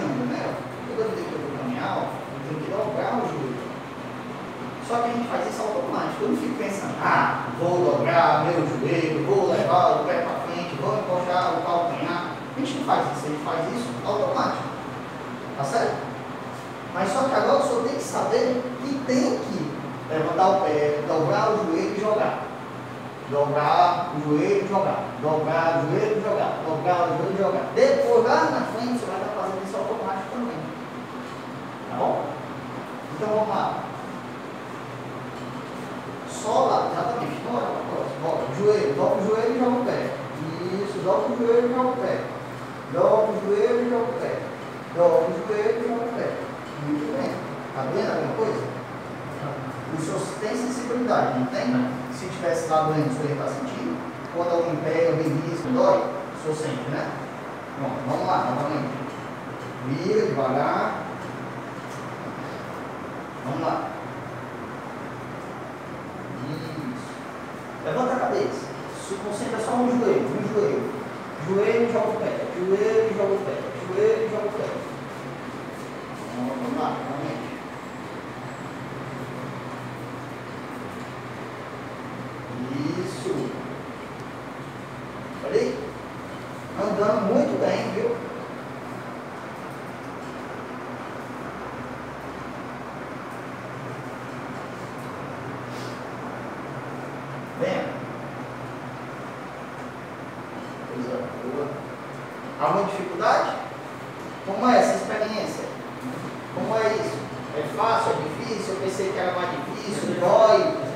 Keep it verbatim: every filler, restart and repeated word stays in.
caminhando, né? Toda vez que eu vou caminhar, eu tenho que dobrar o joelho. Só que a gente faz isso automático. Eu não fico pensando, ah, vou dobrar meu joelho, vou levar o pé para frente, vou encostar o calcanhar. A gente não faz isso, a gente faz isso automático. Tá certo? Mas só que agora o senhor tem que saber que tem que levantar o pé, dobrar o joelho e jogar. Dobrar o joelho e jogar. Dobrar o joelho e jogar. Dobrar o joelho e jogar. Depois, lá na frente, você vai estar fazendo isso automático também. Tá bom? Então vamos lá. Só lá, exatamente. Bora, bora. Joelho. Dobra o joelho e joga o pé. Isso. Dobra o joelho e joga o pé. Dobra o joelho e joga o pé. Dobra o joelho e joga o pé. Muito bem. Tá vendo alguma coisa? O senhor tem sensibilidade, não tem? Se tivesse lá doendo, o senhor está sentindo? Quando alguém pega, alguém risca, dói, o senhor sente, né? Bom, vamos lá, novamente. Vira, devagar. Vamos lá. Isso. Levanta a cabeça. Se concentra só no joelho, no joelho. Joelho e joga o pé. Joelho e joga o pé. Joelho e joga o pé. Vamos lá, novamente. Isso. Olha aí. Andando muito bem, viu? Venha. Coisa boa. Alguma dificuldade? Como é essa experiência? Como é isso? É fácil? É difícil? Eu pensei que era mais difícil. Dói?